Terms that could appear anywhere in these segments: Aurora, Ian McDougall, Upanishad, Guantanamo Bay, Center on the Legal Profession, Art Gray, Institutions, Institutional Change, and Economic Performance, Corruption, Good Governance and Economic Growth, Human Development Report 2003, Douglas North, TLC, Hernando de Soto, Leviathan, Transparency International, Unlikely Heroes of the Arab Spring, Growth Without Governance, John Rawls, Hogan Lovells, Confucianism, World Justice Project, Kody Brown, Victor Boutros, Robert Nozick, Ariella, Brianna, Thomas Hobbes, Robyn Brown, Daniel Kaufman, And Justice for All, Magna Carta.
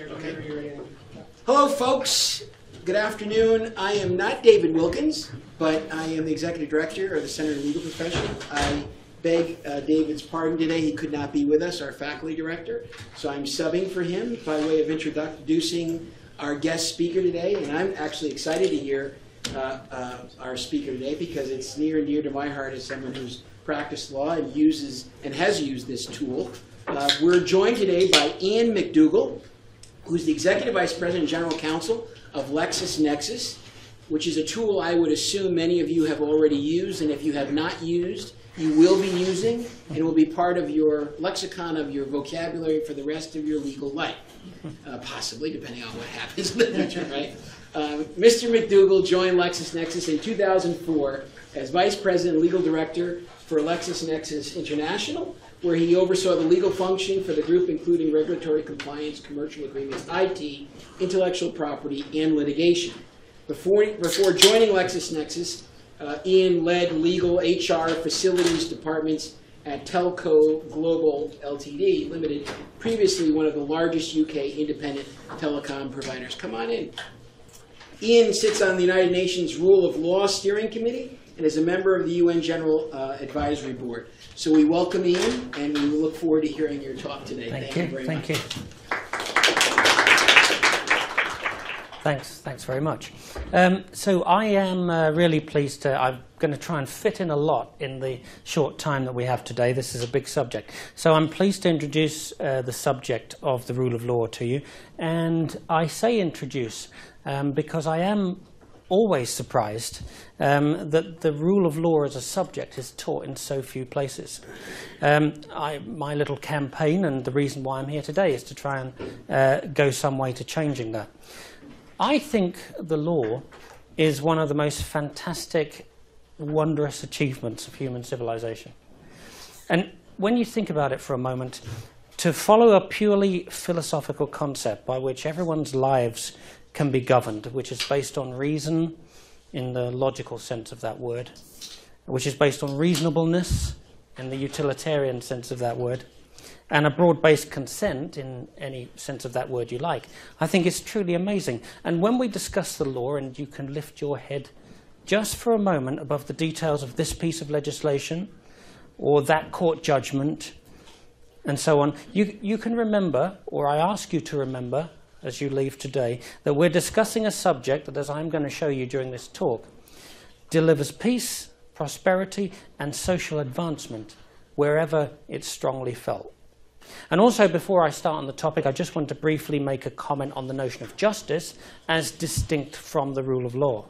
Okay. Hello, folks. Good afternoon. I am not David Wilkins, but I am the executive director of the Center on the Legal Profession. I beg David's pardon today. He could not be with us, our faculty director. So I'm subbing for him by way of introducing our guest speaker today. And I'm actually excited to hear our speaker today because it's near and dear to my heart as someone who's practiced law and uses and has used this tool. We're joined today by Ian McDougall, who's the Executive Vice President and General Counsel of LexisNexis, which is a tool I would assume many of you have already used, and if you have not used, you will be using, and it will be part of your lexicon of your vocabulary for the rest of your legal life, possibly, depending on what happens in the future, right? Mr. McDougall joined LexisNexis in 2004 as Vice President and Legal Director for LexisNexis International, where he oversaw the legal function for the group, including regulatory compliance, commercial agreements, IT, intellectual property, and litigation. Before joining LexisNexis, Ian led legal, HR, facilities departments at Telco Global Ltd. Limited, previously one of the largest UK independent telecom providers. Come on in. Ian sits on the United Nations Rule of Law Steering Committee and is a member of the UN General Advisory Board. So we welcome Ian, and we look forward to hearing your talk today. Thank you very much. Thanks very much. So I am really pleased to, I'm going to try and fit in a lot in the short time that we have today. This is a big subject. So I'm pleased to introduce the subject of the rule of law to you. And I say introduce because I am always surprised that the rule of law as a subject is taught in so few places. My little campaign, and the reason why I'm here today, is to try and go some way to changing that. I think the law is one of the most fantastic, wondrous achievements of human civilization. And when you think about it for a moment, to follow a purely philosophical concept by which everyone's lives can be governed, which is based on reason in the logical sense of that word, which is based on reasonableness in the utilitarian sense of that word, and a broad-based consent in any sense of that word you like, I think it's truly amazing. And when we discuss the law, and you can lift your head just for a moment above the details of this piece of legislation or that court judgment and so on, you can remember, or I ask you to remember, as you leave today, that we're discussing a subject that, as I'm going to show you during this talk, delivers peace, prosperity, and social advancement wherever it's strongly felt. And also, before I start on the topic, I just want to briefly make a comment on the notion of justice as distinct from the rule of law.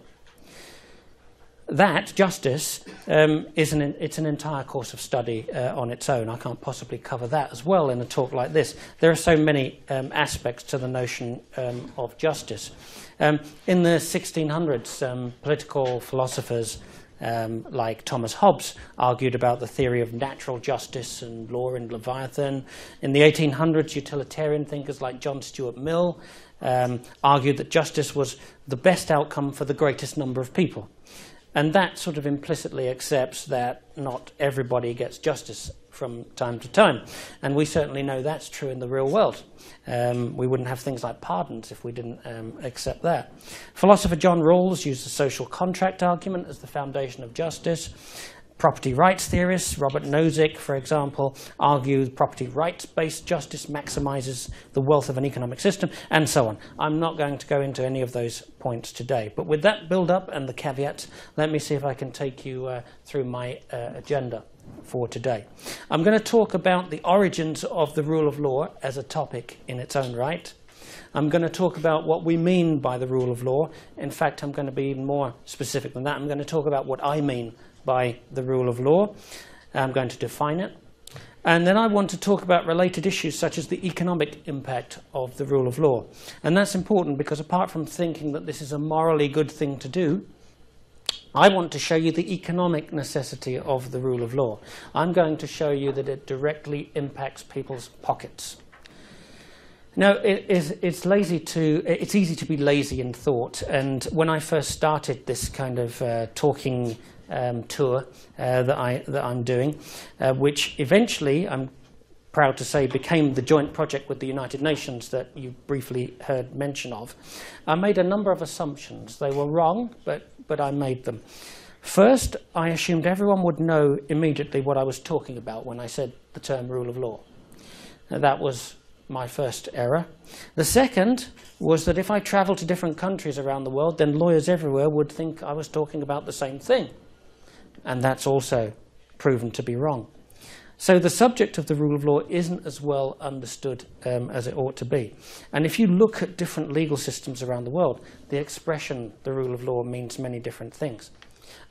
That, justice, it's an entire course of study on its own. I can't possibly cover that as well in a talk like this. There are so many aspects to the notion of justice. In the 1600s, political philosophers like Thomas Hobbes argued about the theory of natural justice and law in Leviathan. In the 1800s, utilitarian thinkers like John Stuart Mill argued that justice was the best outcome for the greatest number of people. And that sort of implicitly accepts that not everybody gets justice from time to time. And we certainly know that's true in the real world. We wouldn't have things like pardons if we didn't accept that. Philosopher John Rawls used the social contract argument as the foundation of justice. Property rights theorists, Robert Nozick, for example, argued property rights-based justice maximizes the wealth of an economic system, and so on. I'm not going to go into any of those points today. But with that build-up and the caveats, let me see if I can take you through my agenda for today. I'm going to talk about the origins of the rule of law as a topic in its own right. I'm going to talk about what we mean by the rule of law. In fact, I'm going to be even more specific than that. I'm going to talk about what I mean by the rule of law. I'm going to define it. And then I want to talk about related issues such as the economic impact of the rule of law. And that's important because apart from thinking that this is a morally good thing to do, I want to show you the economic necessity of the rule of law. I'm going to show you that it directly impacts people's pockets. Now, it's easy to be lazy in thought. And when I first started this kind of talking tour that I'm doing, which eventually I'm proud to say, became the joint project with the United Nations that you briefly heard mention of. I made a number of assumptions. They were wrong, but I made them. First, I assumed everyone would know immediately what I was talking about when I said the term rule of law. Now, that was my first error. The second was that if I traveled to different countries around the world, then lawyers everywhere would think I was talking about the same thing. And that's also proven to be wrong. So the subject of the rule of law isn't as well understood as it ought to be. And if you look at different legal systems around the world, the expression, the rule of law, means many different things.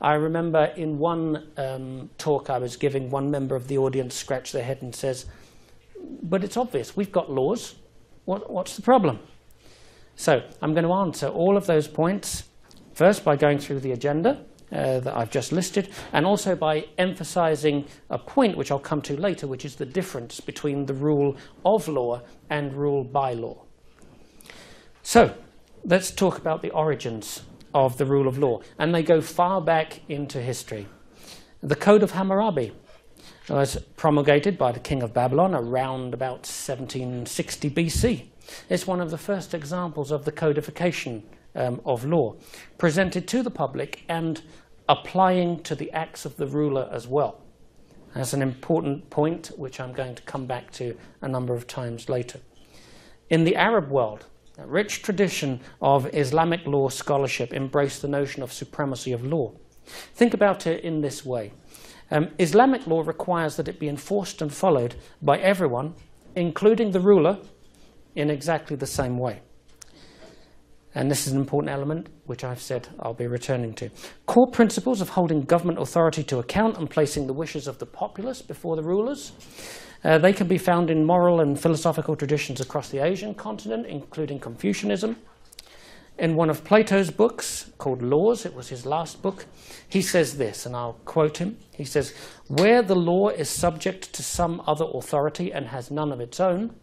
I remember in one talk I was giving, one member of the audience scratched their head and says, but it's obvious, we've got laws, what's the problem? So I'm going to answer all of those points, first by going through the agenda that I've just listed, and also by emphasizing a point which I'll come to later, which is the difference between the rule of law and rule by law. So let's talk about the origins of the rule of law, and they go far back into history. The Code of Hammurabi was promulgated by the King of Babylon around about 1760 BC. It's one of the first examples of the codification of law, presented to the public and applying to the acts of the ruler as well. That's an important point which I'm going to come back to a number of times later. In the Arab world, a rich tradition of Islamic law scholarship embraced the notion of supremacy of law. Think about it in this way. Islamic law requires that it be enforced and followed by everyone, including the ruler, in exactly the same way. And this is an important element which I've said I'll be returning to. Core principles of holding government authority to account and placing the wishes of the populace before the rulers. They can be found in moral and philosophical traditions across the Asian continent, including Confucianism. In one of Plato's books, called Laws, it was his last book, he says this, and I'll quote him. He says, "Where the law is subject to some other authority and has none of its own,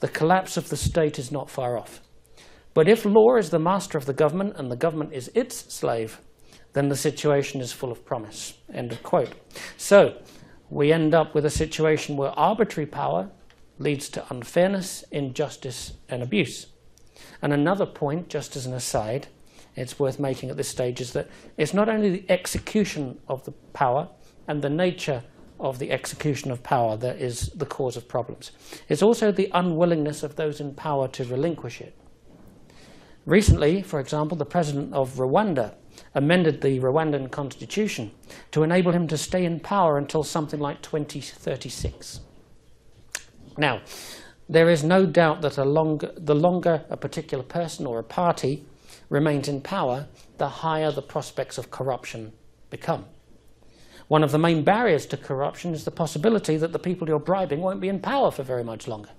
the collapse of the state is not far off. But if law is the master of the government and the government is its slave, then the situation is full of promise." End of quote. So we end up with a situation where arbitrary power leads to unfairness, injustice, and abuse. And another point, just as an aside, it's worth making at this stage, is that it's not only the execution of the power and the nature of the execution of power that is the cause of problems. It's also the unwillingness of those in power to relinquish it. Recently, for example, the president of Rwanda amended the Rwandan constitution to enable him to stay in power until something like 2036. Now, there is no doubt that the longer a particular person or a party remains in power, the higher the prospects of corruption become. One of the main barriers to corruption is the possibility that the people you're bribing won't be in power for very much longer.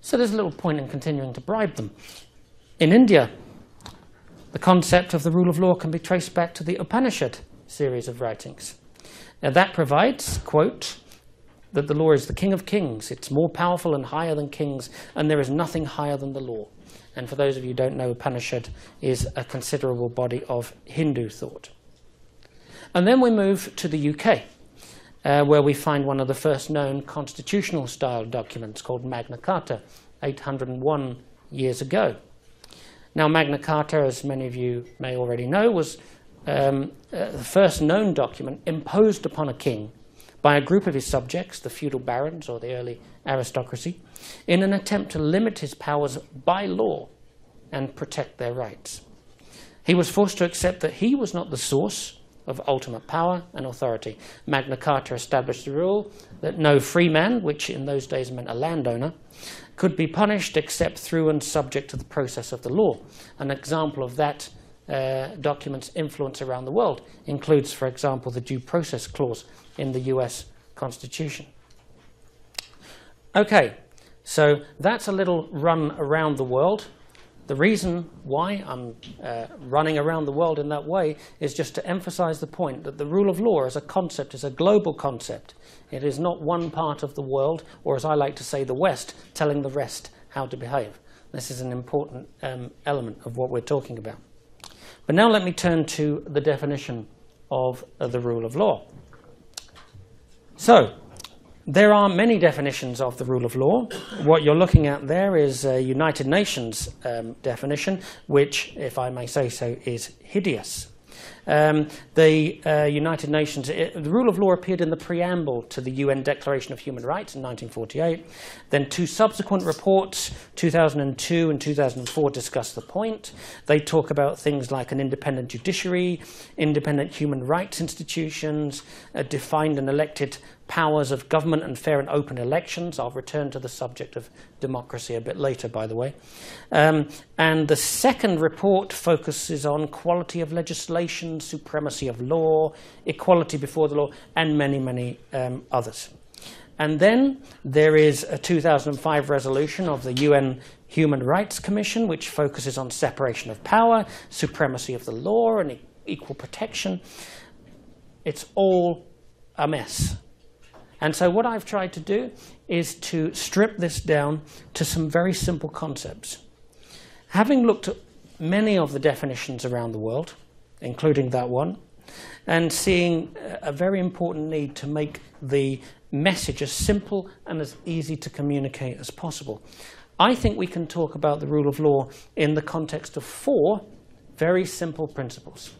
So there's little point in continuing to bribe them. In India, the concept of the rule of law can be traced back to the Upanishad series of writings. Now that provides, quote, that the law is the king of kings, it's more powerful and higher than kings, and there is nothing higher than the law. And for those of you who don't know, Upanishad is a considerable body of Hindu thought. And then we move to the UK, where we find one of the first known constitutional style documents called Magna Carta, 801 years ago. Now Magna Carta, as many of you may already know, was the first known document imposed upon a king by a group of his subjects, the feudal barons or the early aristocracy, in an attempt to limit his powers by law and protect their rights. He was forced to accept that he was not the source of ultimate power and authority. Magna Carta established the rule that no free man, which in those days meant a landowner, could be punished except through and subject to the process of the law. An example of that document's influence around the world includes, for example, the Due Process Clause in the US Constitution. Okay, so that's a little run around the world. The reason why I'm running around the world in that way is just to emphasize the point that the rule of law as a concept is a global concept. It is not one part of the world, or as I like to say, the West, telling the rest how to behave. This is an important element of what we're talking about. But now let me turn to the definition of the rule of law. So There are many definitions of the rule of law. What you're looking at there is a United Nations definition, which, if I may say so, is hideous. The rule of law appeared in the preamble to the UN Declaration of Human Rights in 1948. Then two subsequent reports, 2002 and 2004, discuss the point. They talk about things like an independent judiciary, independent human rights institutions, defined and elected powers of government, and fair and open elections. I'll return to the subject of democracy a bit later, by the way. And the second report focuses on quality of legislation, supremacy of law, equality before the law, and many, many others. And then there is a 2005 resolution of the UN Human Rights Commission, which focuses on separation of power, supremacy of the law, and equal protection. It's all a mess. And so what I've tried to do is to strip this down to some very simple concepts. Having looked at many of the definitions around the world, including that one, and seeing a very important need to make the message as simple and as easy to communicate as possible, I think we can talk about the rule of law in the context of four very simple principles.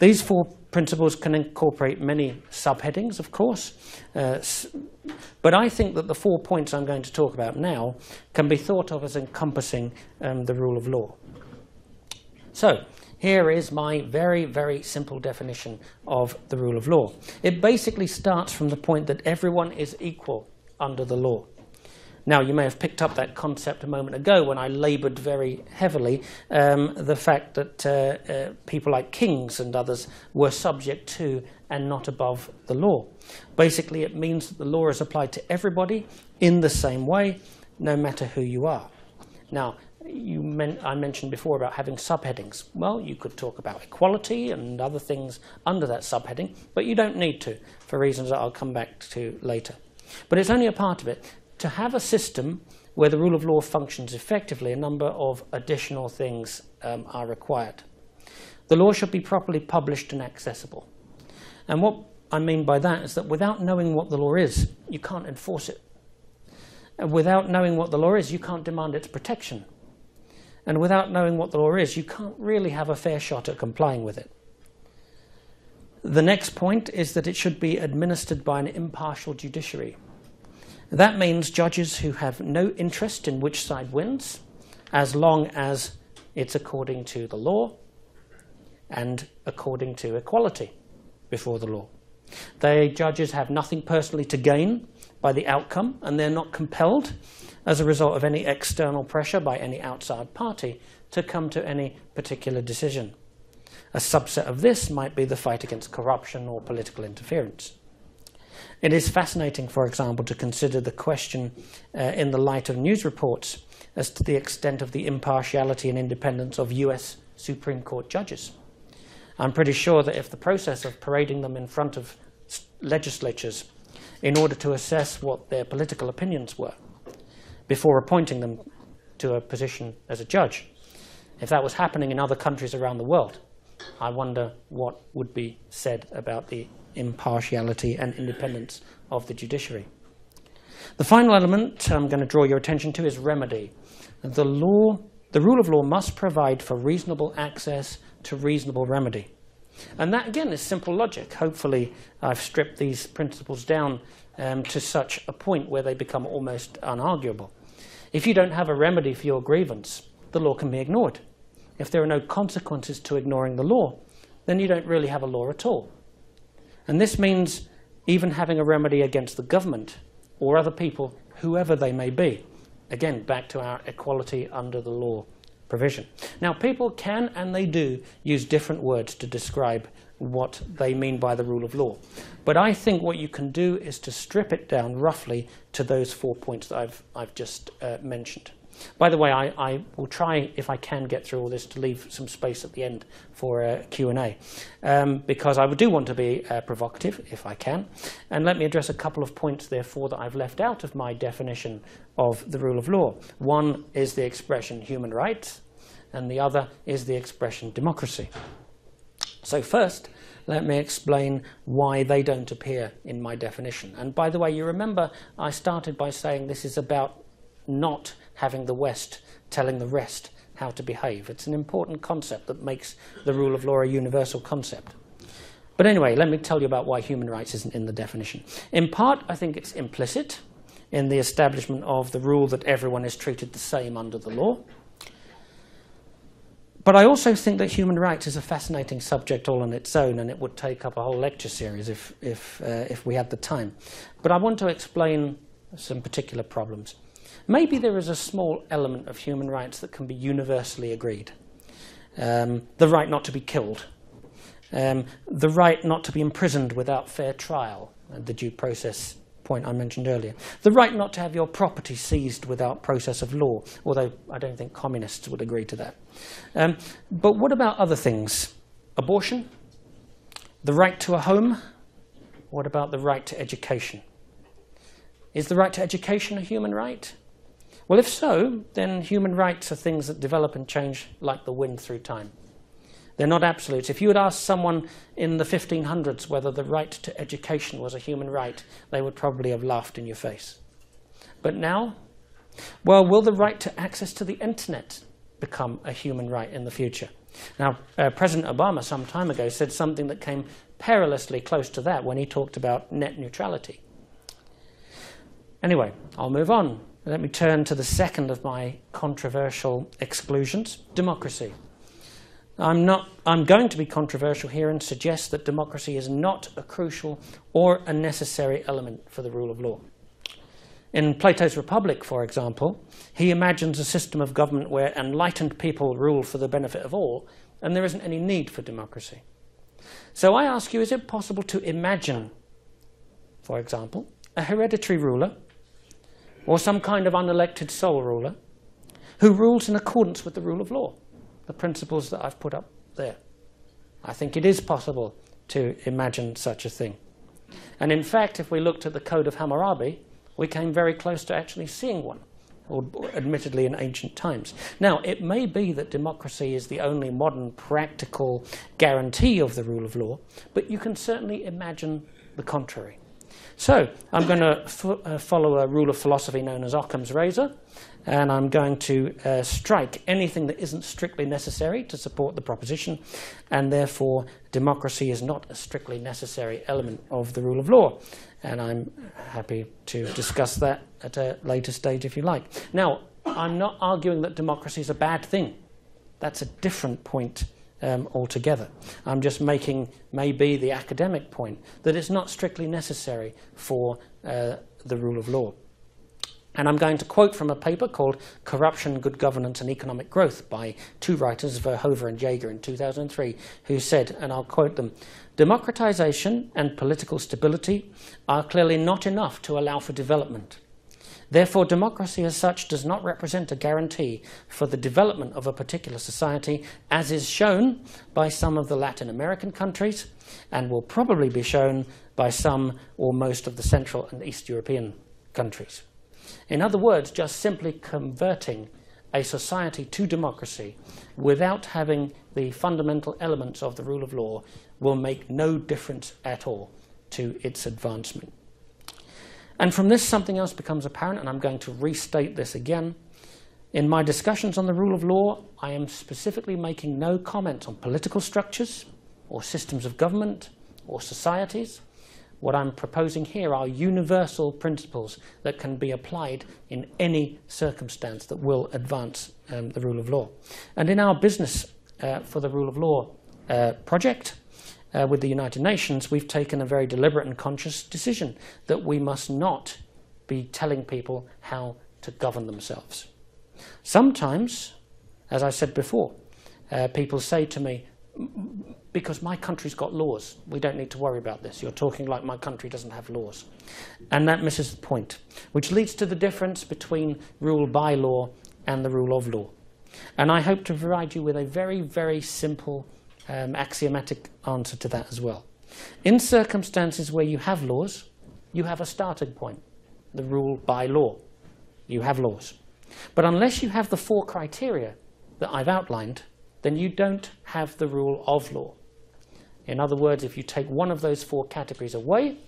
These four principles can incorporate many subheadings, of course, but I think that the 4 points I'm going to talk about now can be thought of as encompassing the rule of law. So here is my very, very simple definition of the rule of law. It basically starts from the point that everyone is equal under the law. Now, you may have picked up that concept a moment ago when I laboured very heavily the fact that people like kings and others were subject to and not above the law. Basically, it means that the law is applied to everybody in the same way, no matter who you are. Now, I mentioned before about having subheadings. Well, you could talk about equality and other things under that subheading, but you don't need to, for reasons that I'll come back to later. But it's only a part of it. To have a system where the rule of law functions effectively, a number of additional things are required. The law should be properly published and accessible. And what I mean by that is that without knowing what the law is, you can't enforce it. And without knowing what the law is, you can't demand its protection. And without knowing what the law is, you can't really have a fair shot at complying with it. The next point is that it should be administered by an impartial judiciary. That means judges who have no interest in which side wins, as long as it's according to the law and according to equality before the law. They judges have nothing personally to gain by the outcome, and they're not compelled as a result of any external pressure by any outside party to come to any particular decision. A subset of this might be the fight against corruption or political interference. It is fascinating, for example, to consider the question in the light of news reports as to the extent of the impartiality and independence of US Supreme Court judges. I'm pretty sure that if the process of parading them in front of legislatures in order to assess what their political opinions were before appointing them to a position as a judge, if that was happening in other countries around the world, I wonder what would be said about the impartiality and independence of the judiciary. The final element I'm going to draw your attention to is remedy. The rule of law must provide for reasonable access to reasonable remedy. And that, again, is simple logic. Hopefully, I've stripped these principles down to such a point where they become almost unarguable. If you don't have a remedy for your grievance, the law can be ignored. If there are no consequences to ignoring the law, then you don't really have a law at all. And this means even having a remedy against the government or other people, whoever they may be. Again, back to our equality under the law provision. Now, people can, and they do, use different words to describe what they mean by the rule of law. But I think what you can do is to strip it down roughly to those 4 points that I've just mentioned. By the way, I will try, if I can get through all this, to leave some space at the end for a Q&A, because I do want to be provocative, if I can. And let me address a couple of points, therefore, that I've left out of my definition of the rule of law. One is the expression human rights, and the other is the expression democracy. So first, let me explain why they don't appear in my definition. And by the way, you remember I started by saying this is about not having the West telling the rest how to behave. It's an important concept that makes the rule of law a universal concept. But anyway, let me tell you about why human rights isn't in the definition. In part, I think it's implicit in the establishment of the rule that everyone is treated the same under the law. But I also think that human rights is a fascinating subject all on its own, and it would take up a whole lecture series if we had the time. But I want to explain some particular problems. Maybe there is a small element of human rights that can be universally agreed. The right not to be killed. The right not to be imprisoned without fair trial, the due process point I mentioned earlier. The right not to have your property seized without process of law, although I don't think communists would agree to that. But what about other things? Abortion? The right to a home? What about the right to education? Is the right to education a human right? Well, if so, then human rights are things that develop and change like the wind through time. They're not absolutes. If you had asked someone in the 1500s whether the right to education was a human right, they would probably have laughed in your face. But now? Well, will the right to access to the internet become a human right in the future? Now, President Obama some time ago said something that came perilously close to that when he talked about net neutrality. Anyway, I'll move on. Let me turn to the second of my controversial exclusions, democracy. I'm going to be controversial here and suggest that democracy is not a crucial or a necessary element for the rule of law. In Plato's Republic, for example, he imagines a system of government where enlightened people rule for the benefit of all, and there isn't any need for democracy. So I ask you, is it possible to imagine, for example, a hereditary ruler or some kind of unelected sole ruler who rules in accordance with the rule of law? The principles that I've put up there. I think it is possible to imagine such a thing. And in fact, if we looked at the Code of Hammurabi, we came very close to actually seeing one, admittedly in ancient times. Now, it may be that democracy is the only modern practical guarantee of the rule of law, but you can certainly imagine the contrary. So, I'm going to follow a rule of philosophy known as Occam's razor, and I'm going to strike anything that isn't strictly necessary to support the proposition, and therefore democracy is not a strictly necessary element of the rule of law. And I'm happy to discuss that at a later stage if you like. Now, I'm not arguing that democracy is a bad thing. That's a different point altogether. I'm just making maybe the academic point that it's not strictly necessary for the rule of law. And I'm going to quote from a paper called Corruption, Good Governance, and Economic Growth by two writers, Verhoeven and Jaeger, in 2003, who said, and I'll quote them, "Democratization and political stability are clearly not enough to allow for development. Therefore, democracy as such does not represent a guarantee for the development of a particular society, as is shown by some of the Latin American countries, and will probably be shown by some or most of the Central and East European countries." In other words, just simply converting a society to democracy without having the fundamental elements of the rule of law will make no difference at all to its advancement. And from this, something else becomes apparent, and I'm going to restate this again. In my discussions on the rule of law, I am specifically making no comment on political structures or systems of government or societies. What I'm proposing here are universal principles that can be applied in any circumstance that will advance the rule of law. And in our Business for the Rule of Law project with the United Nations, we've taken a very deliberate and conscious decision that we must not be telling people how to govern themselves. Sometimes, as I said before, people say to me, because my country's got laws, we don't need to worry about this. You're talking like my country doesn't have laws. And that misses the point, which leads to the difference between rule by law and the rule of law. And I hope to provide you with a very, very simple axiomatic answer to that as well. In circumstances where you have laws, you have a starting point, the rule by law. You have laws. But unless you have the four criteria that I've outlined, then you don't have the rule of law. In other words, if you take one of those four categories away,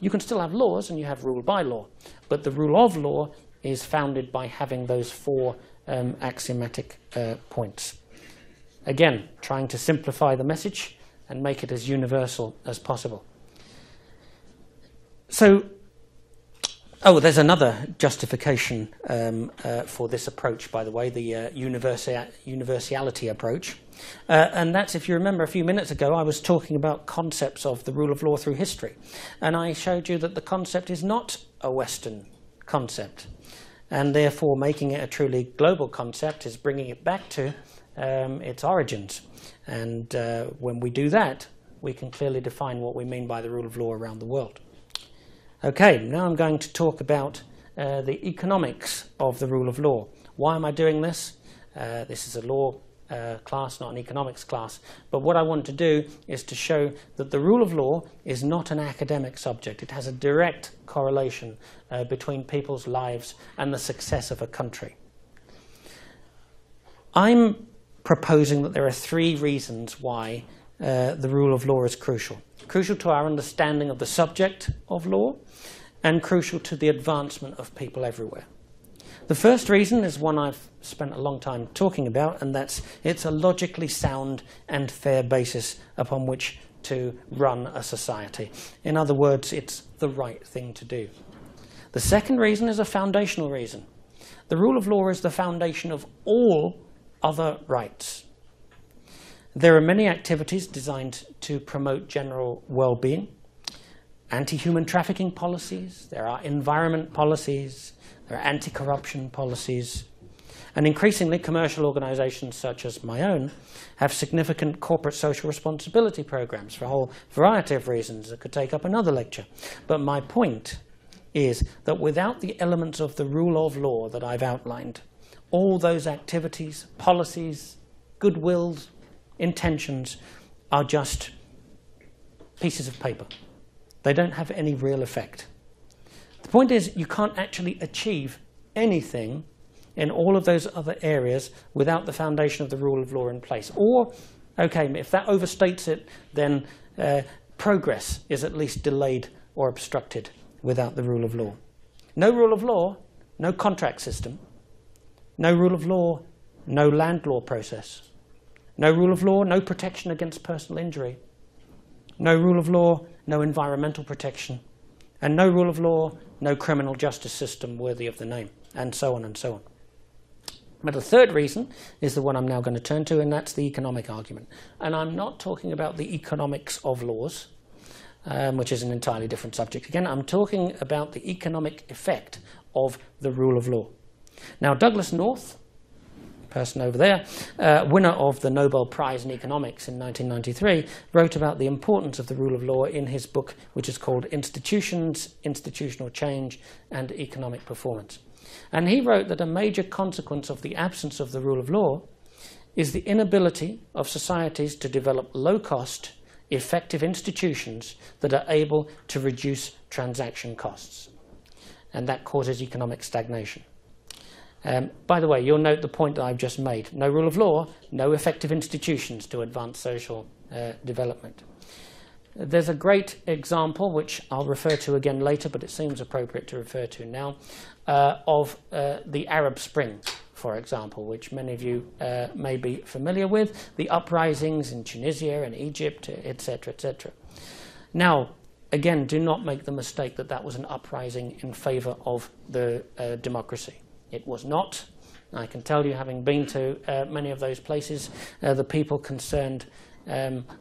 you can still have laws and you have rule by law. But the rule of law is founded by having those four axiomatic points. Again, trying to simplify the message and make it as universal as possible. So, oh, there's another justification for this approach, by the way, the universality approach. And that's, if you remember a few minutes ago, I was talking about concepts of the rule of law through history. And I showed you that the concept is not a Western concept. And therefore, making it a truly global concept is bringing it back to its origins. And when we do that, we can clearly define what we mean by the rule of law around the world. Okay, now I'm going to talk about the economics of the rule of law. Why am I doing this? This is a law class, not an economics class. But what I want to do is to show that the rule of law is not an academic subject. It has a direct correlation between people's lives and the success of a country. I'm proposing that there are three reasons why the rule of law is crucial. Crucial to our understanding of the subject of law, and crucial to the advancement of people everywhere. The first reason is one I've spent a long time talking about, and that's it's a logically sound and fair basis upon which to run a society. In other words, it's the right thing to do. The second reason is a foundational reason. The rule of law is the foundation of all other rights. There are many activities designed to promote general well-being. Anti-human trafficking policies, there are environment policies, there are anti-corruption policies. And increasingly, commercial organizations such as my own have significant corporate social responsibility programs for a whole variety of reasons that could take up another lecture. But my point is that without the elements of the rule of law that I've outlined, all those activities, policies, goodwill, intentions are just pieces of paper. They don't have any real effect. The point is, you can't actually achieve anything in all of those other areas without the foundation of the rule of law in place. Or, okay, if that overstates it, then progress is at least delayed or obstructed without the rule of law. No rule of law, no contract system. No rule of law, no land law process. No rule of law, no protection against personal injury. No rule of law, no environmental protection. And no rule of law, no criminal justice system worthy of the name, and so on and so on. But the third reason is the one I'm now going to turn to, and that's the economic argument. And I'm not talking about the economics of laws, which is an entirely different subject. Again, I'm talking about the economic effect of the rule of law. Now, Douglas North, person over there, winner of the Nobel Prize in Economics in 1993, wrote about the importance of the rule of law in his book, which is called Institutions, Institutional Change, and Economic Performance. And he wrote that a major consequence of the absence of the rule of law is the inability of societies to develop low-cost, effective institutions that are able to reduce transaction costs. And that causes economic stagnation. By the way, you'll note the point that I've just made. No rule of law, no effective institutions to advance social development. There's a great example, which I'll refer to again later, but it seems appropriate to refer to now, of the Arab Spring, for example, which many of you may be familiar with, the uprisings in Tunisia and Egypt, etc., etc. Now, again, do not make the mistake that that was an uprising in favor of the democracy. It was not. I can tell you, having been to many of those places, the people concerned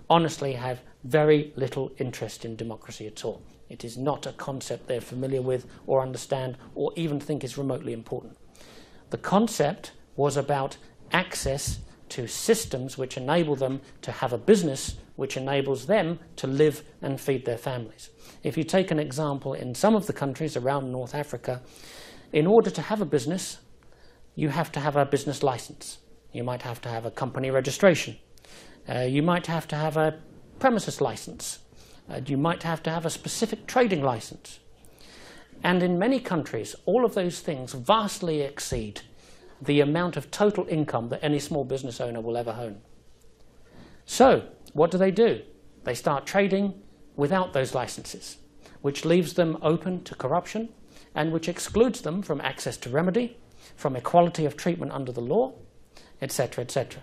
honestly have very little interest in democracy at all. It is not a concept they're familiar with or understand or even think is remotely important. The concept was about access to systems which enable them to have a business which enables them to live and feed their families. If you take an example in some of the countries around North Africa, in order to have a business, you have to have a business license. You might have to have a company registration. You might have to have a premises license. You might have to have a specific trading license. And in many countries, all of those things vastly exceed the amount of total income that any small business owner will ever own. So, what do they do? They start trading without those licenses, which leaves them open to corruption and which excludes them from access to remedy, from equality of treatment under the law, etc., etc.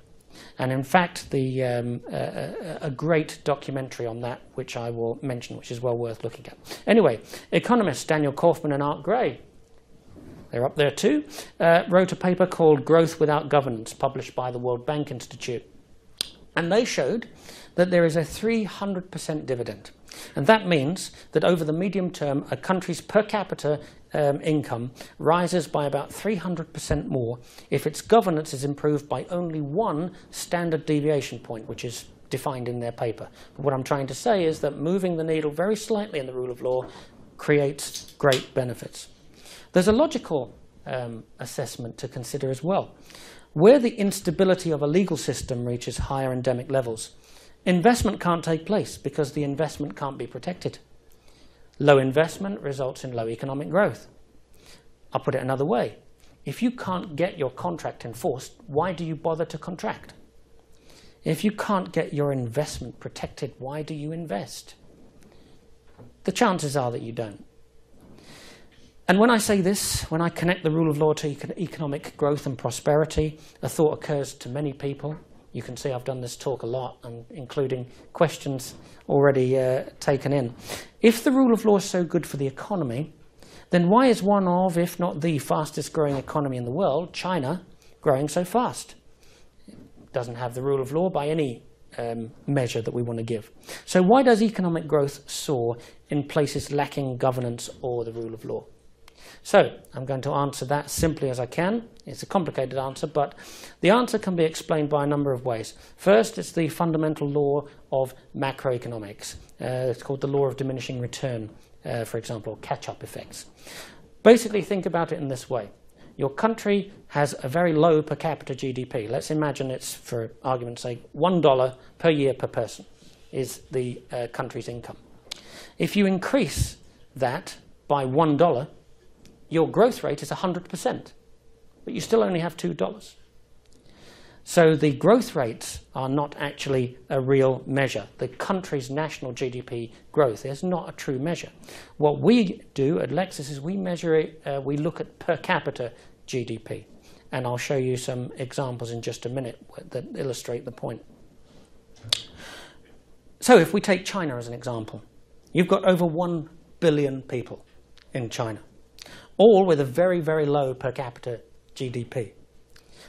And in fact, a great documentary on that, which I will mention, which is well worth looking at. Anyway, economists Daniel Kaufman and Art Gray, they're up there too, wrote a paper called Growth Without Governance, published by the World Bank Institute. And they showed that there is a 300% dividend. And that means that over the medium term, a country's per capita income rises by about 300% more if its governance is improved by only one standard deviation point, which is defined in their paper. But what I'm trying to say is that moving the needle very slightly in the rule of law creates great benefits. There's a logical assessment to consider as well. Where the instability of a legal system reaches higher endemic levels, investment can't take place because the investment can't be protected. Low investment results in low economic growth. I'll put it another way. If you can't get your contract enforced, why do you bother to contract? If you can't get your investment protected, why do you invest? The chances are that you don't. And when I say this, when I connect the rule of law to economic growth and prosperity, a thought occurs to many people. You can see I've done this talk a lot, and including questions already taken in. If the rule of law is so good for the economy, then why is one of, if not the fastest growing economy in the world, China, growing so fast? It doesn't have the rule of law by any measure that we want to give. So why does economic growth soar in places lacking governance or the rule of law? So I'm going to answer that simply as I can. It's a complicated answer, but the answer can be explained by a number of ways. First, it's the fundamental law of macroeconomics. It's called the law of diminishing return, for example, catch-up effects. Basically, think about it in this way. Your country has a very low per capita GDP. Let's imagine it's, for argument's sake, $1 per year per person is the country's income. If you increase that by $1, your growth rate is 100%, but you still only have $2. So the growth rates are not actually a real measure. The country's national GDP growth is not a true measure. What we do at Lexis is we measure it, we look at per capita GDP. And I'll show you some examples in just a minute that illustrate the point. So if we take China as an example, you've got over 1 billion people in China, all with a very, very low per capita GDP,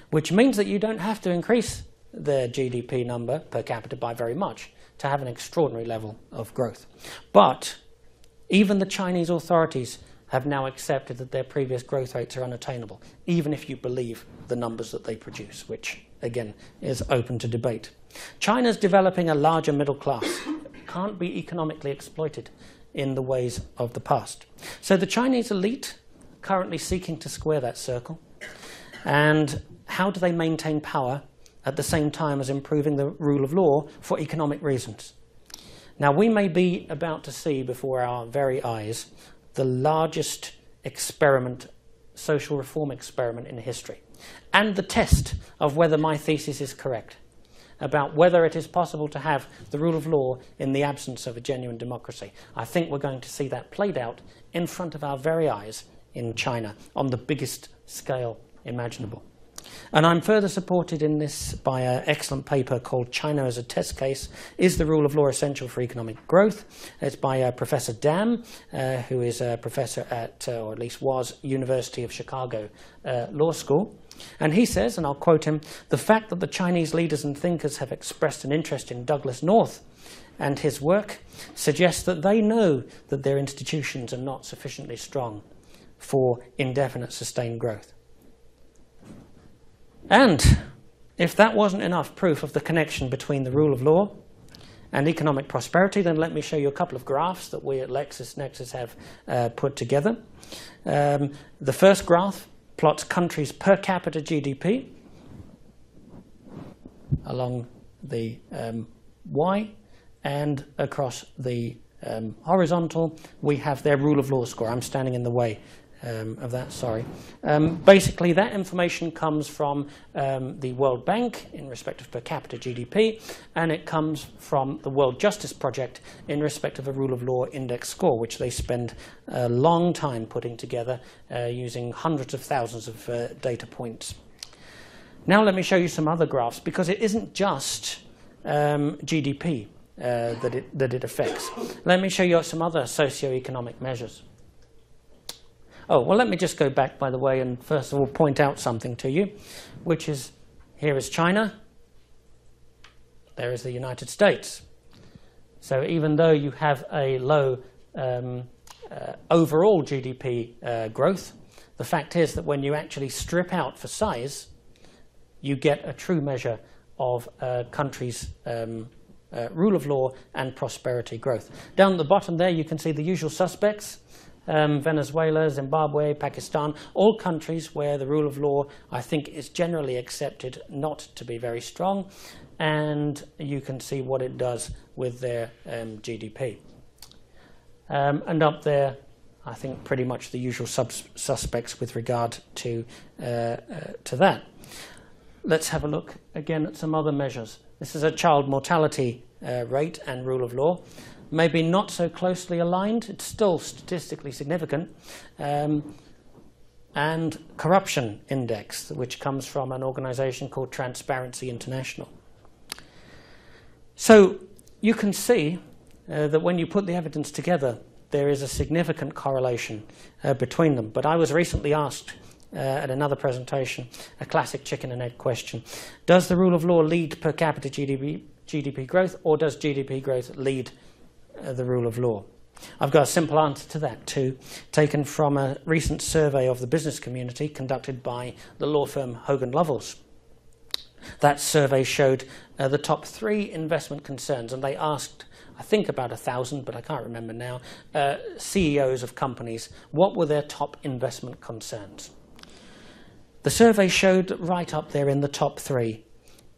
which means that you don't have to increase their GDP number per capita by very much to have an extraordinary level of growth. But even the Chinese authorities have now accepted that their previous growth rates are unattainable, even if you believe the numbers that they produce, which, again, is open to debate. China's developing a larger middle class. It can't be economically exploited in the ways of the past. So the Chinese elite currently seeking to square that circle. And how do they maintain power at the same time as improving the rule of law for economic reasons? Now, we may be about to see before our very eyes the largest experiment, social reform experiment in history, and the test of whether my thesis is correct about whether it is possible to have the rule of law in the absence of a genuine democracy. I think we're going to see that played out in front of our very eyes in China on the biggest scale imaginable. And I'm further supported in this by an excellent paper called China as a Test Case, Is the Rule of Law Essential for Economic Growth? It's by Professor Dam, who is a professor at, or at least was, University of Chicago Law School. And he says, and I'll quote him, "The fact that the Chinese leaders and thinkers have expressed an interest in Douglas North and his work suggests that they know that their institutions are not sufficiently strong for indefinite sustained growth." And if that wasn't enough proof of the connection between the rule of law and economic prosperity, then let me show you a couple of graphs that we at LexisNexis have put together. The first graph plots countries per capita GDP along the Y, and across the horizontal we have their rule of law score. I'm standing in the way of that, sorry. Basically, that information comes from the World Bank in respect of per capita GDP, and it comes from the World Justice Project in respect of a rule of law index score, which they spend a long time putting together using hundreds of thousands of data points. Now let me show you some other graphs, because it isn't just GDP that it affects. Let me show you some other socioeconomic measures. Oh, well, let me just go back, by the way, and first of all point out something to you, which is, here is China, there is the United States. So even though you have a low overall GDP growth, the fact is that when you actually strip out for size, you get a true measure of a country's rule of law and prosperity growth. Down at the bottom there, you can see the usual suspects. Venezuela, Zimbabwe, Pakistan, all countries where the rule of law, I think, is generally accepted not to be very strong, and you can see what it does with their GDP. And up there, I think pretty much the usual suspects with regard to that. Let's have a look again at some other measures. This is a child mortality rate and rule of law. Maybe not so closely aligned, it's still statistically significant. And corruption index, which comes from an organization called Transparency International. So you can see that when you put the evidence together, there is a significant correlation between them. But I was recently asked at another presentation, a classic chicken and egg question. Does the rule of law lead per capita GDP growth, or does GDP growth lead the rule of law? I've got a simple answer to that too, taken from a recent survey of the business community conducted by the law firm Hogan Lovells. That survey showed the top three investment concerns, and they asked, I think about 1,000, but I can't remember now, CEOs of companies, what were their top investment concerns? The survey showed that right up there in the top three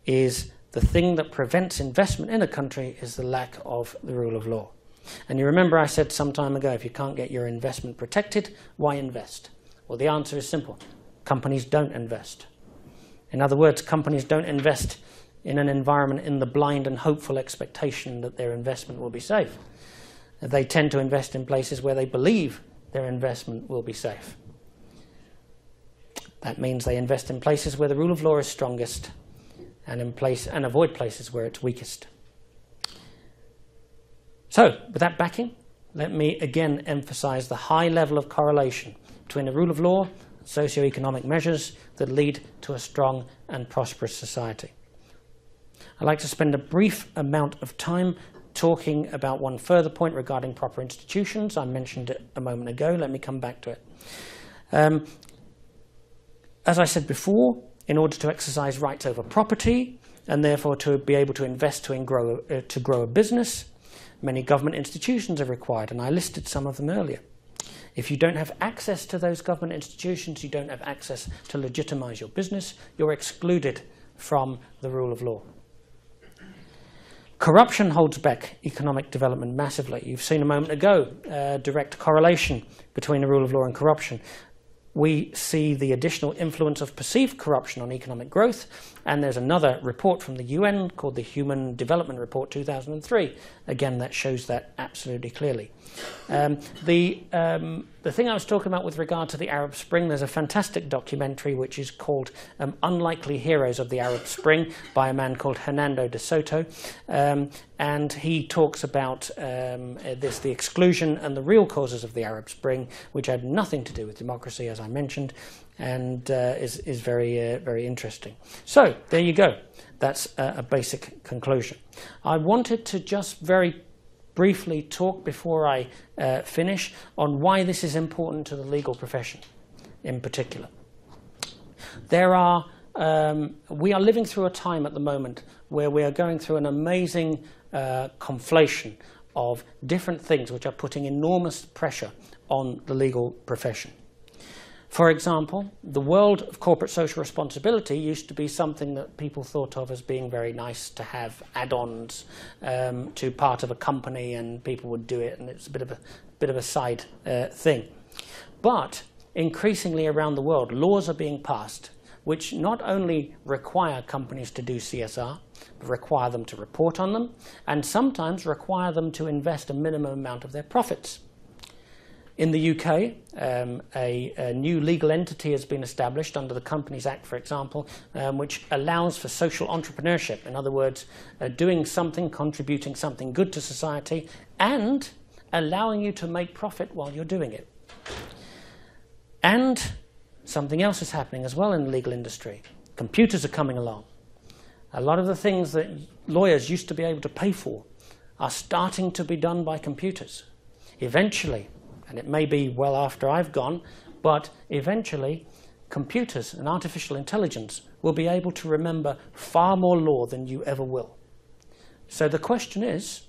is the thing that prevents investment in a country is the lack of the rule of law. And you remember I said some time ago, if you can't get your investment protected, why invest? Well, the answer is simple. Companies don't invest. In other words, companies don't invest in an environment in the blind and hopeful expectation that their investment will be safe. They tend to invest in places where they believe their investment will be safe. That means they invest in places where the rule of law is strongest and avoid places where it's weakest. So, with that backing, let me again emphasize the high level of correlation between the rule of law and socioeconomic measures that lead to a strong and prosperous society. I'd like to spend a brief amount of time talking about one further point regarding proper institutions. I mentioned it a moment ago. Let me come back to it. As I said before, in order to exercise rights over property and therefore to be able to invest to grow a business, many government institutions are required, and I listed some of them earlier. If you don't have access to those government institutions, you don't have access to legitimize your business, you're excluded from the rule of law. Corruption holds back economic development massively. You've seen a moment ago direct correlation between the rule of law and corruption. We see the additional influence of perceived corruption on economic growth, and there's another report from the UN called the Human Development Report 2003. Again, that shows that absolutely clearly. The thing I was talking about with regard to the Arab Spring, there's a fantastic documentary which is called Unlikely Heroes of the Arab Spring by a man called Hernando de Soto, and he talks about the exclusion and the real causes of the Arab Spring, which had nothing to do with democracy, as I mentioned, and is very, very interesting. So there you go. That's a basic conclusion. I wanted to just very briefly talk before I finish on why this is important to the legal profession in particular. We are living through a time at the moment where we are going through an amazing conflation of different things which are putting enormous pressure on the legal profession. For example, the world of corporate social responsibility used to be something that people thought of as being very nice to have, add-ons to part of a company, and people would do it, and it's a bit of a side thing. But increasingly around the world, laws are being passed which not only require companies to do CSR, but require them to report on them, and sometimes require them to invest a minimum amount of their profits. In the UK, a new legal entity has been established under the Companies Act, for example, which allows for social entrepreneurship. In other words, doing something, contributing something good to society, and allowing you to make profit while you're doing it. And something else is happening as well in the legal industry. Computers are coming along. A lot of the things that lawyers used to be able to pay for are starting to be done by computers. Eventually, and it may be well after I've gone, but eventually computers and artificial intelligence will be able to remember far more law than you ever will. So the question is,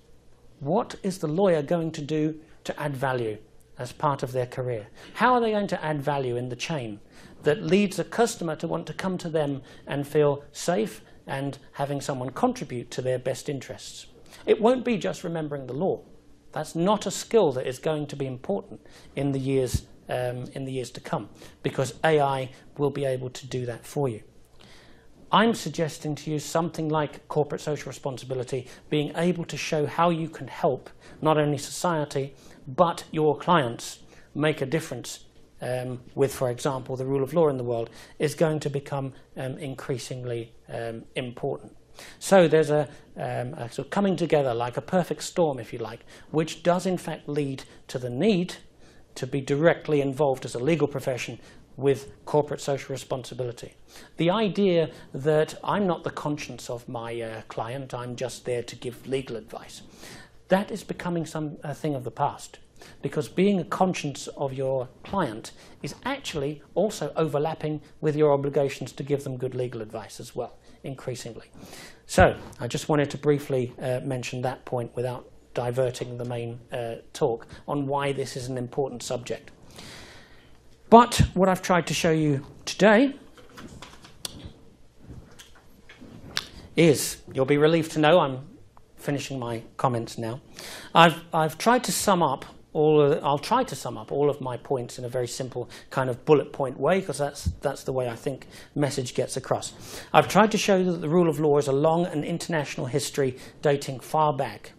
what is the lawyer going to do to add value as part of their career? How are they going to add value in the chain that leads a customer to want to come to them and feel safe and having someone contribute to their best interests? It won't be just remembering the law. That's not a skill that is going to be important in the years to come, because AI will be able to do that for you. I'm suggesting to you something like corporate social responsibility, being able to show how you can help not only society, but your clients make a difference with, for example, the rule of law in the world, is going to become increasingly important. So there's a sort of coming together, like a perfect storm, if you like, which does in fact lead to the need to be directly involved as a legal profession with corporate social responsibility. The idea that I'm not the conscience of my client, I'm just there to give legal advice, that is becoming a thing of the past. Because being a conscience of your client is actually also overlapping with your obligations to give them good legal advice as well, increasingly. So I just wanted to briefly mention that point without diverting the main talk on why this is an important subject. But what I've tried to show you today is, you'll be relieved to know I'm finishing my comments now, I've tried to sum up I'll try to sum up all of my points in a very simple kind of bullet point way, because that's the way I think message gets across. I've tried to show you that the rule of law is a long and international history dating far back.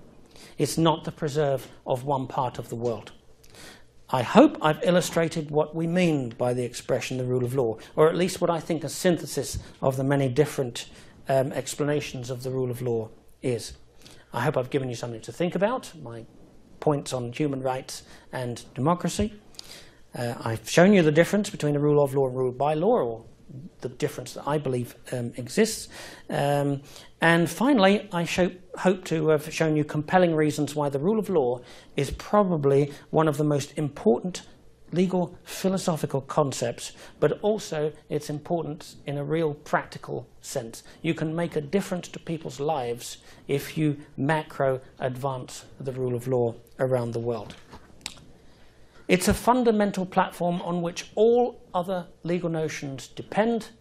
It's not the preserve of one part of the world. I hope I've illustrated what we mean by the expression the rule of law, or at least what I think a synthesis of the many different explanations of the rule of law is. I hope I've given you something to think about. My points on human rights and democracy. I've shown you the difference between the rule of law and rule by law, or the difference that I believe exists. And finally, I hope to have shown you compelling reasons why the rule of law is probably one of the most important legal philosophical concepts, but also its importance in a real practical sense. You can make a difference to people's lives if you macro advance the rule of law around the world. It's a fundamental platform on which all other legal notions depend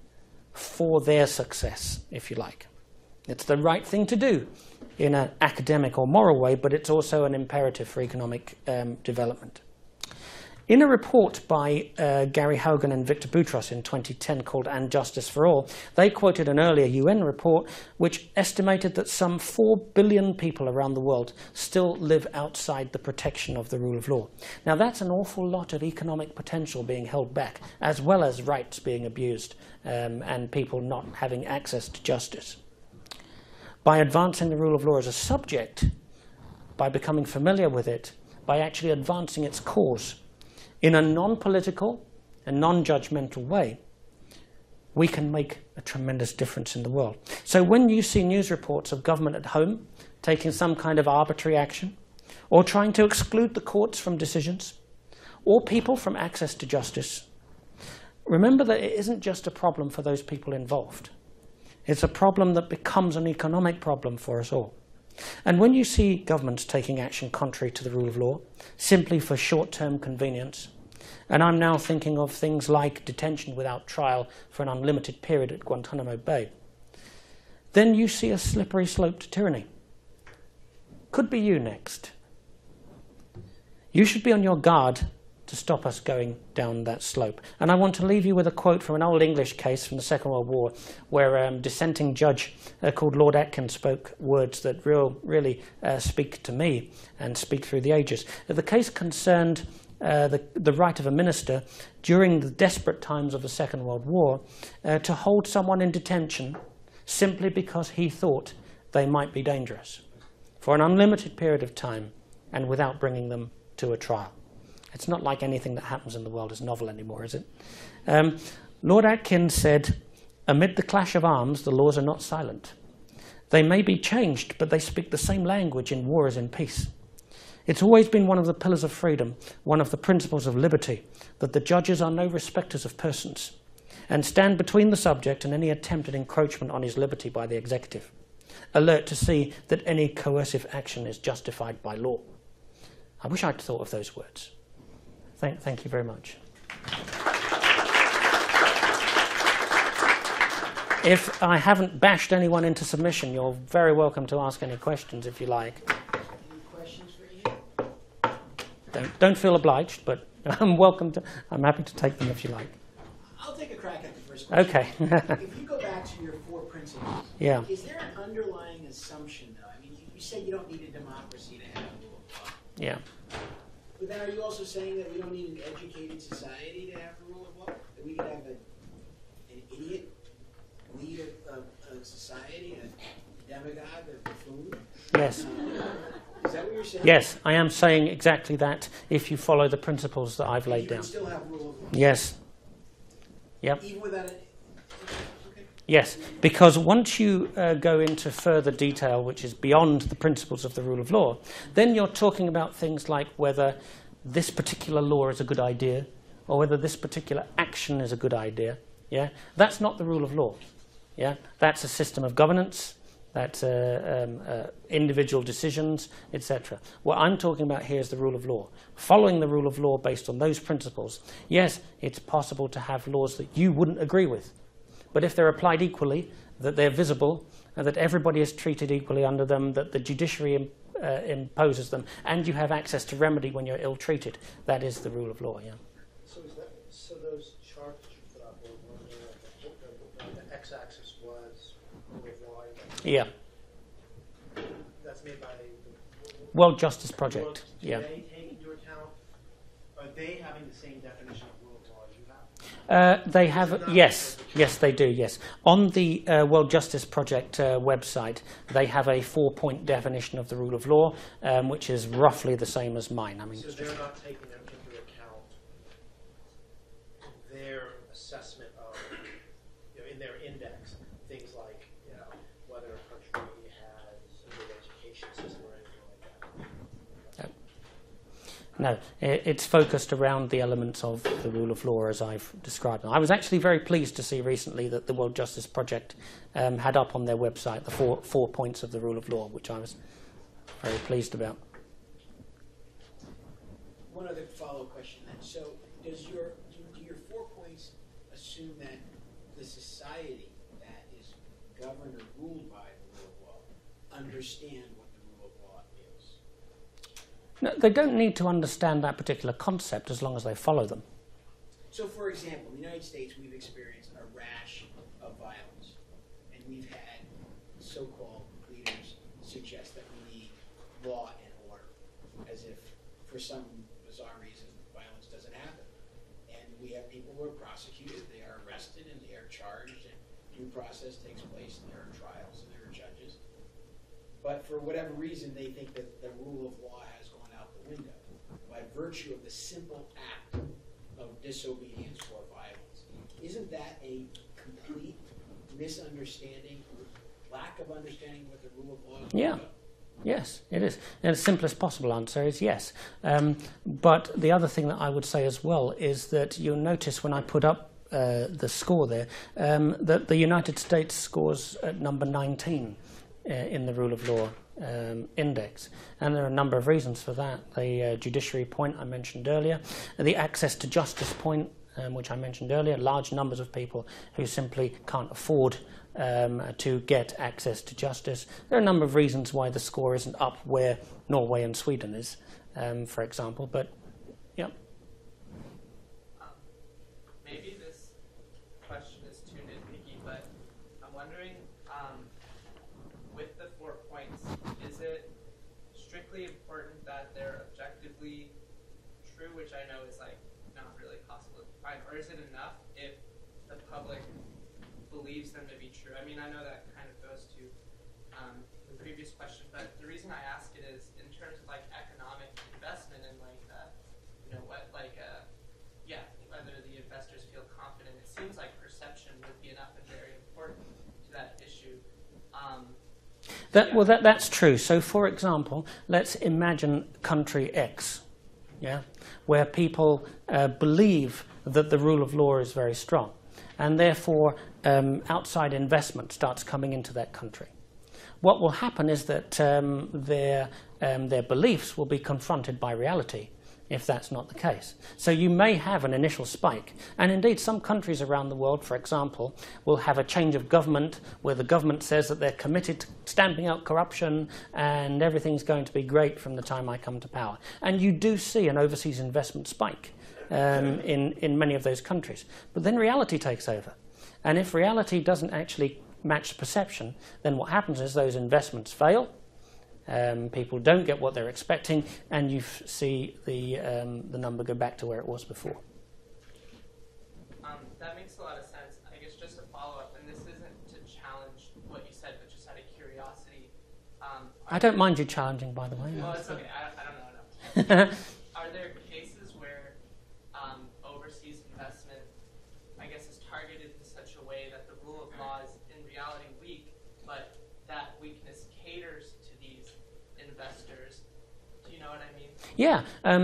for their success, if you like. It's the right thing to do in an academic or moral way, but it's also an imperative for economic development. In a report by Gary Hogan and Victor Boutros in 2010 called And Justice for All, they quoted an earlier UN report which estimated that some 4 billion people around the world still live outside the protection of the rule of law. Now that's an awful lot of economic potential being held back, as well as rights being abused and people not having access to justice. By advancing the rule of law as a subject, by becoming familiar with it, by actually advancing its cause, in a non-political and non-judgmental way, we can make a tremendous difference in the world. So when you see news reports of government at home taking some kind of arbitrary action, or trying to exclude the courts from decisions, or people from access to justice, remember that it isn't just a problem for those people involved. It's a problem that becomes an economic problem for us all. And when you see governments taking action contrary to the rule of law, simply for short-term convenience, and I'm now thinking of things like detention without trial for an unlimited period at Guantanamo Bay, then you see a slippery slope to tyranny. Could be you next. You should be on your guard to stop us going down that slope. And I want to leave you with a quote from an old English case from the Second World War, where a dissenting judge called Lord Atkin spoke words that really speak to me and speak through the ages. The case concerned the right of a minister during the desperate times of the Second World War to hold someone in detention simply because he thought they might be dangerous for an unlimited period of time and without bringing them to a trial. It's not like anything that happens in the world is novel anymore, is it? Lord Atkin said, "Amid the clash of arms, the laws are not silent. They may be changed, but they speak the same language in war as in peace. It's always been one of the pillars of freedom, one of the principles of liberty, that the judges are no respecters of persons and stand between the subject and any attempt at encroachment on his liberty by the executive, alert to see that any coercive action is justified by law." I wish I'd thought of those words. Thank you very much. If I haven't bashed anyone into submission, you're very welcome to ask any questions if you like. Any questions for you? Don't feel obliged, but I'm happy to take them if you like. I'll take a crack at the first question. Okay. If you go back to your four principles, yeah. Is there an underlying assumption, though? I mean, you say you don't need a democracy to have a rule of law. Yeah. But then are you also saying that we don't need an educated society to have the rule of law? That we could have an idiot lead a society, a demagogue, a buffoon? Yes. Is that what you're saying? Yes, I am saying exactly that if you follow the principles that I've laid down. You can still have a rule of law? Yes. Yep. Even without it? Yes, because once you go into further detail, which is beyond the principles of the rule of law, then you're talking about things like whether this particular law is a good idea or whether this particular action is a good idea. Yeah? That's not the rule of law. Yeah? That's a system of governance. That's individual decisions, etc. What I'm talking about here is the rule of law. Following the rule of law based on those principles, yes, it's possible to have laws that you wouldn't agree with. But if they're applied equally, that they're visible, and that everybody is treated equally under them, that the judiciary imposes them, and you have access to remedy when you're ill-treated, that is the rule of law. Yeah. So, so those charts that I brought, the x-axis was rule of law. Yeah. That's made by the World Justice Project. Yeah. Do they take into account? Are they having the same definition? They have, yes, they do, yes. On the World Justice Project website, they have a 4-point definition of the rule of law, which is roughly the same as mine. I mean, so they're not taking into account their assessment of, you know, in their index, things like, you know, whether a country has a good education system or anything like that. No, it's focused around the elements of the rule of law as I've described them. I was actually very pleased to see recently that the World Justice Project had up on their website the four points of the rule of law, which I was very pleased about. One other follow-up question then. So do your 4 points assume that the society that is governed or ruled by the rule of law understand what the rule of law is? No, they don't need to understand that particular concept as long as they follow them. So, for example, in the United States, we've experienced a rash of violence, and we've had so-called leaders suggest that we need law and order, as if for some bizarre reason violence doesn't happen. And we have people who are prosecuted, they are arrested, and they are charged, and due process takes place, and there are trials, and there are judges. But for whatever reason, they think that the rule of law has window by virtue of the simple act of disobedience or violence. Isn't that a complete misunderstanding, lack of understanding what the rule of law is? Yeah, yes, it is. And the simplest possible answer is yes. But the other thing that I would say as well is that you'll notice when I put up the score there, that the United States scores at number 19 in the rule of law index, and there are a number of reasons for that. The judiciary point I mentioned earlier, the access to justice point which I mentioned earlier, large numbers of people who simply can't afford to get access to justice. There are a number of reasons why the score isn't up where Norway and Sweden is, for example, but yeah. or is it enough if the public believes them to be true? I mean, I know that kind of goes to the previous question, but the reason I ask it is in terms of like economic investment and like you know what like whether the investors feel confident. It seems like perception would be enough and very important to that issue. Well, that's true. So, for example, let's imagine country X, where people believe that the rule of law is very strong, and therefore outside investment starts coming into that country. What will happen is that their beliefs will be confronted by reality if that's not the case. So you may have an initial spike, and indeed some countries around the world, for example, will have a change of government where the government says that they're committed to stamping out corruption and everything's going to be great from the time I come to power. And you do see an overseas investment spike in many of those countries. But then reality takes over. And if reality doesn't actually match perception, then what happens is those investments fail. People don't get what they're expecting, and you see the number go back to where it was before. That makes a lot of sense. I guess just to follow up, and this isn't to challenge what you said, but just out of curiosity. I don't mind you challenging, by the way. Well, it's okay. I don't know enough. Are there cases where overseas investment, I guess, is targeted in such a way that the rule of law is in reality weak, but that weakness caters to these investors? Do you know what I mean? Yeah.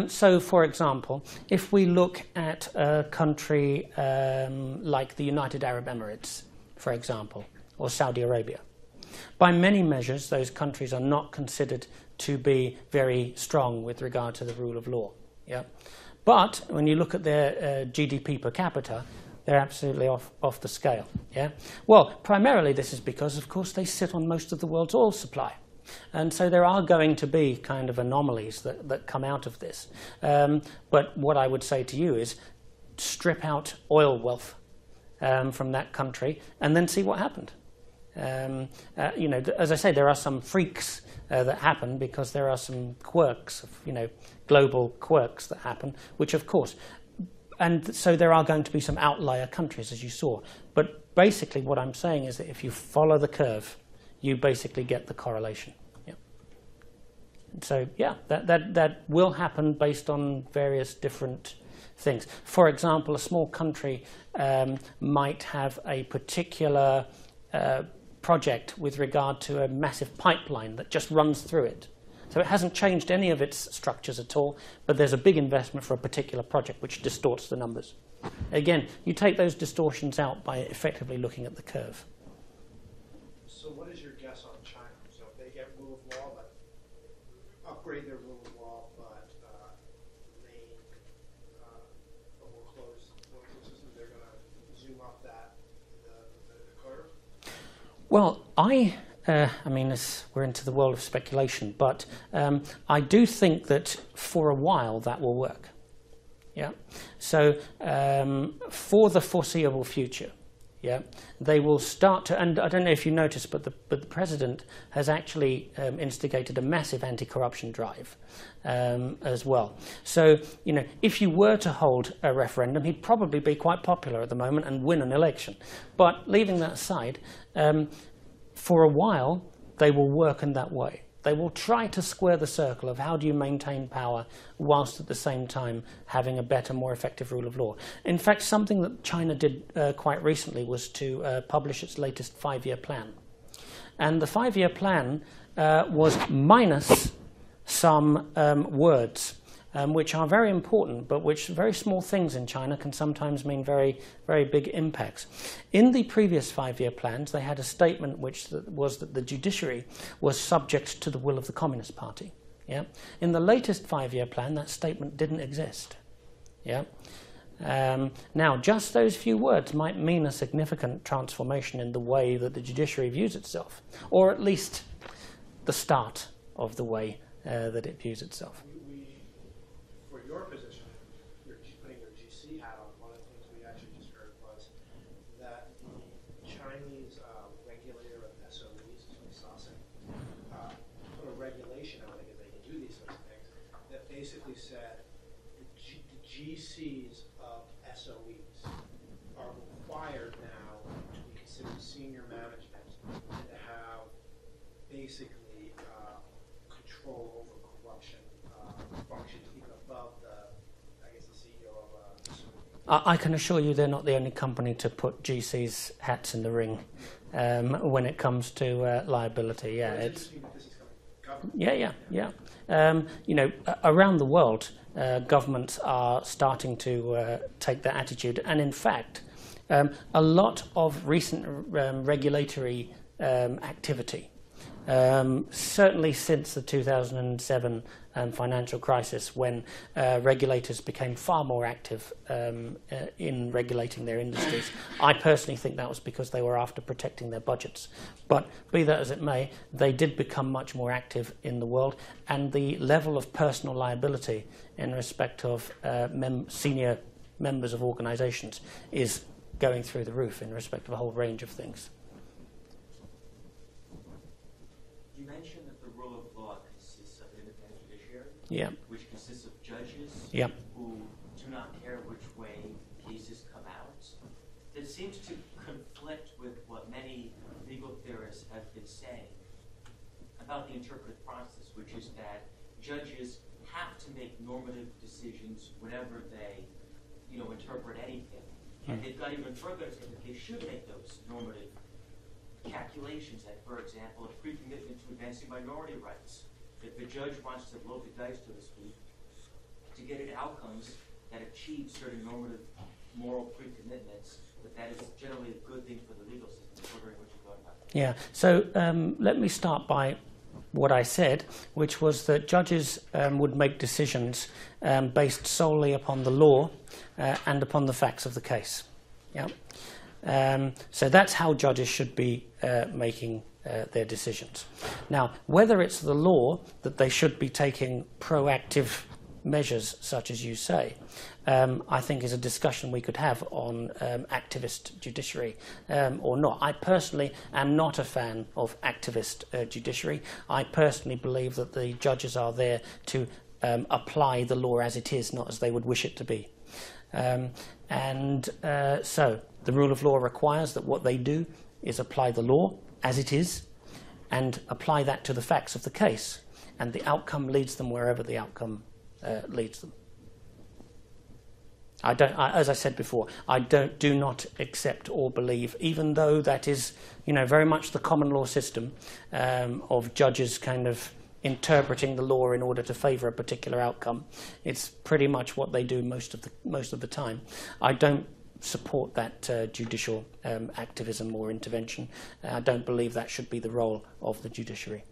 So, for example, if we look at a country like the United Arab Emirates, for example, or Saudi Arabia, by many measures, those countries are not considered to be very strong with regard to the rule of law. Yeah. But when you look at their GDP per capita, they're absolutely off the scale. Yeah? Well, primarily this is because, of course, they sit on most of the world's oil supply. And so there are going to be kind of anomalies that come out of this. But what I would say to you is strip out oil wealth from that country and then see what happened. You know, as I say, there are some freaks that happen because there are some quirks, global quirks that happen, which, of course, and so there are going to be some outlier countries, as you saw. But basically what I'm saying is that if you follow the curve, you basically get the correlation. Yeah. So, yeah, that will happen based on various different things. For example, a small country might have a particular project with regard to a massive pipeline that just runs through it. So it hasn't changed any of its structures at all, but there's a big investment for a particular project which distorts the numbers. Again, you take those distortions out by effectively looking at the curve. So what is your guess on China? So if they get rule of law, but upgrade their rule of law, but remain a more closed system, they're going to zoom up the curve? Well, I mean, we're into the world of speculation, but I do think that for a while that will work. Yeah. So for the foreseeable future, they will start to. And I don't know if you noticed, but the president has actually instigated a massive anti-corruption drive as well. So if you were to hold a referendum, he'd probably be quite popular at the moment and win an election. But leaving that aside. For a while, they will work in that way. They will try to square the circle of how do you maintain power whilst at the same time having a better, more effective rule of law. In fact, something that China did quite recently was to publish its latest five-year plan. And the five-year plan was minus some words, which are very important, but which very small things in China can sometimes mean very, very big impacts. In the previous five-year plans, they had a statement which was that the judiciary was subject to the will of the Communist Party. Yeah? In the latest five-year plan, that statement didn't exist. Yeah? Now, just those few words might mean a significant transformation in the way that the judiciary views itself, or at least the start of the way that it views itself. Your position, you're putting your GC hat on. One of the things we actually just heard was that the Chinese regulator of SOEs, put a regulation out because they can do these sorts of things that basically said the GCs of SOEs senior management and to have basically control over corruption functions even above the, I guess, the CEO of. I can assure you they're not the only company to put GC's hats in the ring when it comes to liability. Yeah, it's. Yeah. You know, around the world, governments are starting to take that attitude, and in fact, a lot of recent regulatory activity, certainly since the 2007 financial crisis, when regulators became far more active in regulating their industries. I personally think that was because they were after protecting their budgets. But be that as it may, they did become much more active in the world, and the level of personal liability in respect of senior members of organizations is going through the roof in respect of a whole range of things. You mentioned that the rule of law consists of independent judiciary, yeah, which consists of judges, yeah, who do not care which way cases come out. That seems to conflict with what many legal theorists have been saying about the interpretive process, which is that judges have to make normative decisions whenever they, you know, interpret anything. And they've got even further to say that they should make those normative calculations, that, for example, a pre-commitment to advancing minority rights, that the judge wants to load the dice, so to speak, to get at outcomes that achieve certain normative moral pre-commitments, but that is generally a good thing for the legal system. What you're going about. Yeah, so let me start by what I said, which was that judges would make decisions based solely upon the law and upon the facts of the case. Yeah. So that's how judges should be making their decisions. Now, whether it's the law that they should be taking proactive measures, such as you say, I think is a discussion we could have on activist judiciary or not. I personally am not a fan of activist judiciary. I personally believe that the judges are there to apply the law as it is, not as they would wish it to be. So the rule of law requires that what they do is apply the law as it is and apply that to the facts of the case, and the outcome leads them wherever the outcome leads them. As I said before, I do not accept or believe, even though that is, you know, very much the common law system of judges kind of interpreting the law in order to favour a particular outcome. It's pretty much what they do most of the time. I don't support that judicial activism or intervention. I don't believe that should be the role of the judiciary.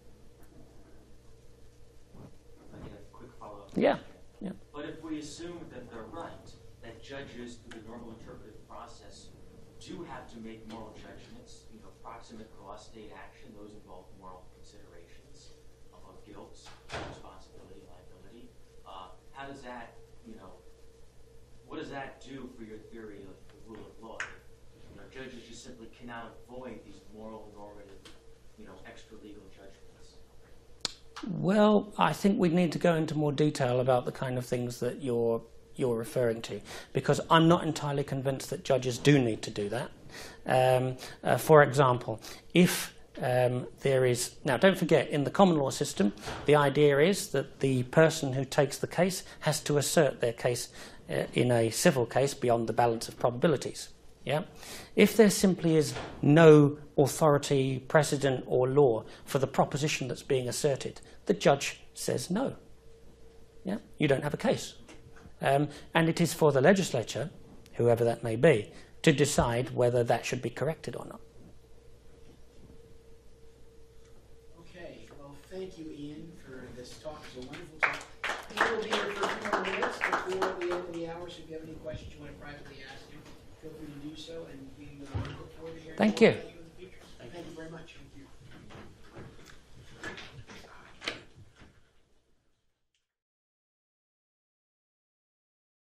I get a quick follow-up. Yeah. Yeah. But if we assume that they're right, that judges, through the normal interpretive process, do have to make moral judgments, you know, proximate cause, state action, those involve moral considerations of guilt, responsibility, liability. How does that, you know, what does that do for your theory of the rule of law? You know, judges just simply cannot avoid these moral, normative, you know, extra-legal judgments. Well, I think we need to go into more detail about the kind of things that you're referring to, because I'm not entirely convinced that judges do need to do that. For example, if there is, now don't forget, in the common law system, the idea is that the person who takes the case has to assert their case in a civil case beyond the balance of probabilities. Yeah? If there simply is no authority, precedent or law for the proposition that's being asserted, the judge says no. Yeah? You don't have a case. And it is for the legislature, whoever that may be, to decide whether that should be corrected or not. Okay, well, thank you, Ian, for this talk. It was a wonderful talk. Ian will be here for a few more minutes before the end of the hour, so if you have any questions you want to privately ask him, feel free to do so, and we look forward to hearing. Thank you.